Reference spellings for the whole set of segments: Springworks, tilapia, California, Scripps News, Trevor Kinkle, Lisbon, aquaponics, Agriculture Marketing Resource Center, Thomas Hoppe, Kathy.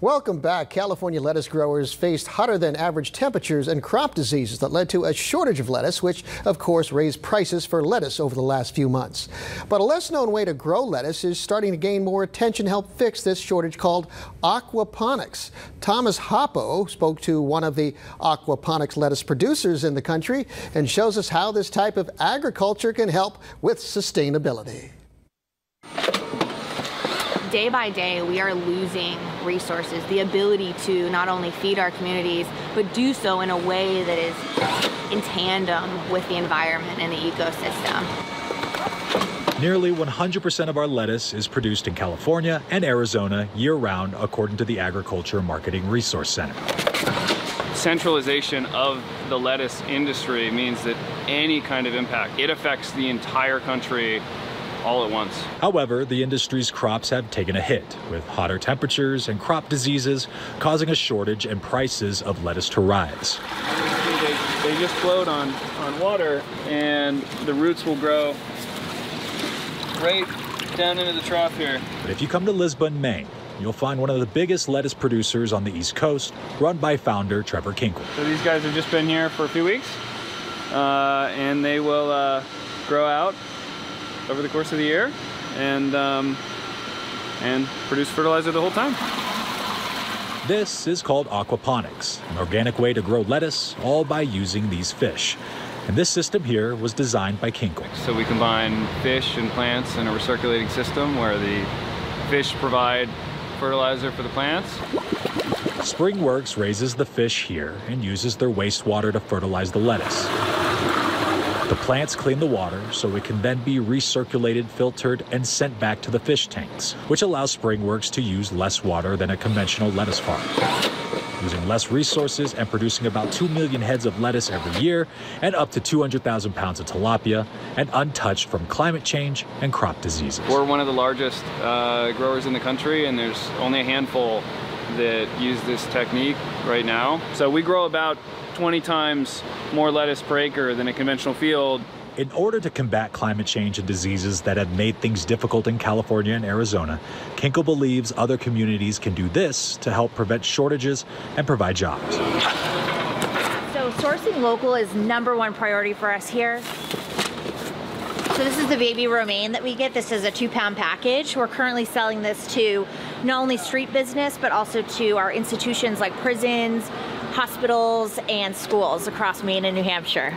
Welcome back. California lettuce growers faced hotter than average temperatures and crop diseases that led to a shortage of lettuce, which of course raised prices for lettuce over the last few months. But a less known way to grow lettuce is starting to gain more attention to help fix this shortage, called aquaponics. Thomas Hoppe spoke to one of the aquaponics lettuce producers in the country and shows us how this type of agriculture can help with sustainability. Day by day, we are losing resources, the ability to not only feed our communities, but do so in a way that is in tandem with the environment and the ecosystem. Nearly 100% of our lettuce is produced in California and Arizona year-round, according to the Agriculture Marketing Resource Center. Centralization of the lettuce industry means that any kind of impact, it affects the entire country all at once. However, the industry's crops have taken a hit, with hotter temperatures and crop diseases causing a shortage and prices of lettuce to rise. They just float on water, and the roots will grow right down into the trough here. But if you come to Lisbon, Maine, you'll find one of the biggest lettuce producers on the East Coast, run by founder Trevor Kinkle. So these guys have just been here for a few weeks, and they will grow out over the course of the year and produce fertilizer the whole time. This is called aquaponics, an organic way to grow lettuce, all by using these fish. And this system here was designed by Kinkle. So we combine fish and plants in a recirculating system where the fish provide fertilizer for the plants. Springworks raises the fish here and uses their wastewater to fertilize the lettuce. The plants clean the water so it can then be recirculated, filtered, and sent back to the fish tanks, which allows Springworks to use less water than a conventional lettuce farm. Using less resources and producing about 2 million heads of lettuce every year and up to 200,000 pounds of tilapia, and untouched from climate change and crop diseases. We're one of the largest growers in the country, and there's only a handful that use this technique right now. So we grow about 20 times more lettuce per acre than a conventional field. In order to combat climate change and diseases that have made things difficult in California and Arizona, Kinkle believes other communities can do this to help prevent shortages and provide jobs. So sourcing local is #1 priority for us here. So this is the baby romaine that we get. This is a 2-pound package. We're currently selling this to not only street business, but also to our institutions like prisons, hospitals, and schools across Maine and New Hampshire.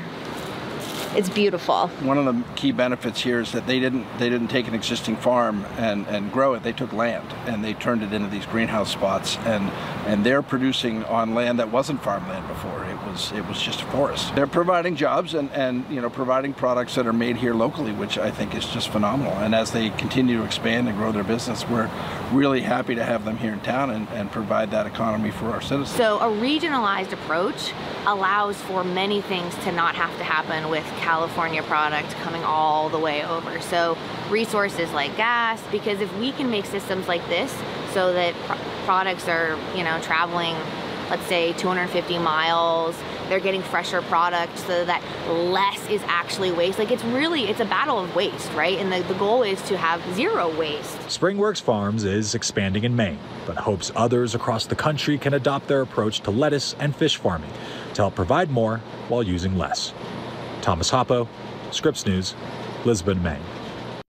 It's beautiful. One of the key benefits here is that they didn't take an existing farm and grow it. They took land and they turned it into these greenhouse spots, and they're producing on land that wasn't farmland before. It was just a forest. They're providing jobs and you know, providing products that are made here locally, which I think is just phenomenal. And as they continue to expand and grow their business, we're really happy to have them here in town and provide that economy for our citizens. So a regionalized approach allows for many things to not have to happen with California product coming all the way over. So resources like gas, because if we can make systems like this so that products are, you know, traveling, let's say 250 miles, they're getting fresher product so that less is actually waste. Like it's a battle of waste, right? And the goal is to have zero waste. Springworks Farms is expanding in Maine, but hopes others across the country can adopt their approach to lettuce and fish farming to help provide more while using less. Thomas Hoppe, Scripps News, Lisbon, Maine.